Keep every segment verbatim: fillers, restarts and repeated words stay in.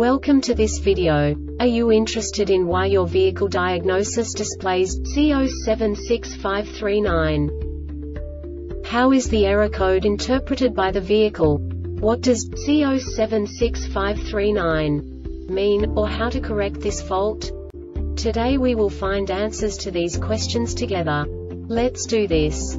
Welcome to this video. Are you interested in why your vehicle diagnosis displays C zero seven six five three nine? How is the error code interpreted by the vehicle? What does C zero seven six five three nine mean, or how to correct this fault? Today we will find answers to these questions together. Let's do this.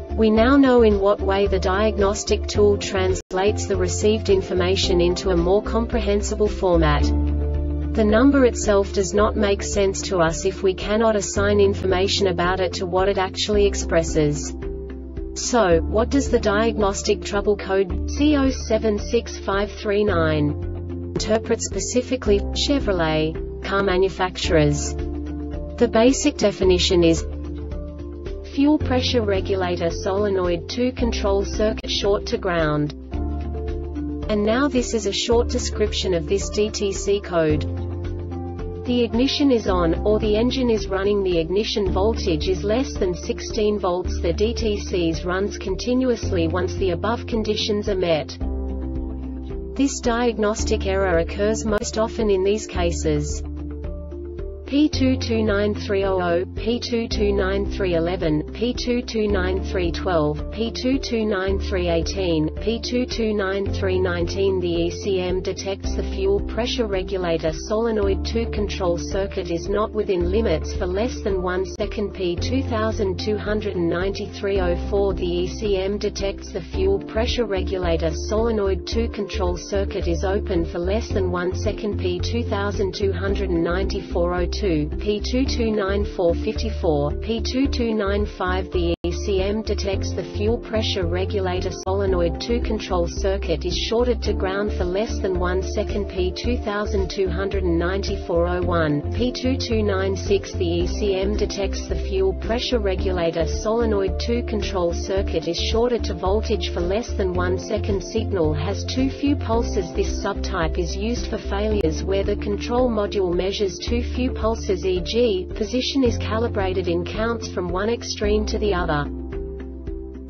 We now know in what way the diagnostic tool translates the received information into a more comprehensible format. The number itself does not make sense to us if we cannot assign information about it to what it actually expresses. So, what does the diagnostic trouble code C zero seven six five three nine interpret specifically for Chevrolet car manufacturers? The basic definition is fuel pressure regulator solenoid two control circuit short to ground. And now this is a short description of this D T C code. The ignition is on, or the engine is running. The ignition voltage is less than sixteen volts. The D T C runs continuously once the above conditions are met. This diagnostic error occurs most often in these cases: P two two nine three zero zero, P two two nine three one one, P two two nine three one two, P two two nine three one eight, P two two nine three one nine. The E C M detects the fuel pressure regulator solenoid two control circuit is not within limits for less than one second. P two two nine three zero four. The E C M detects the fuel pressure regulator solenoid two control circuit is open for less than one second. P two two nine four zero two, P two two nine four five four, P two two nine five. The E C M detects the fuel pressure regulator solenoid two control circuit is shorted to ground for less than one second. P two two nine four zero one, P two two nine six. The E C M detects the fuel pressure regulator solenoid two control circuit is shorted to voltage for less than one second. Signal has too few pulses. This subtype is used for failures where the control module measures too few pulses. Pulses, for example, position is calibrated in counts from one extreme to the other.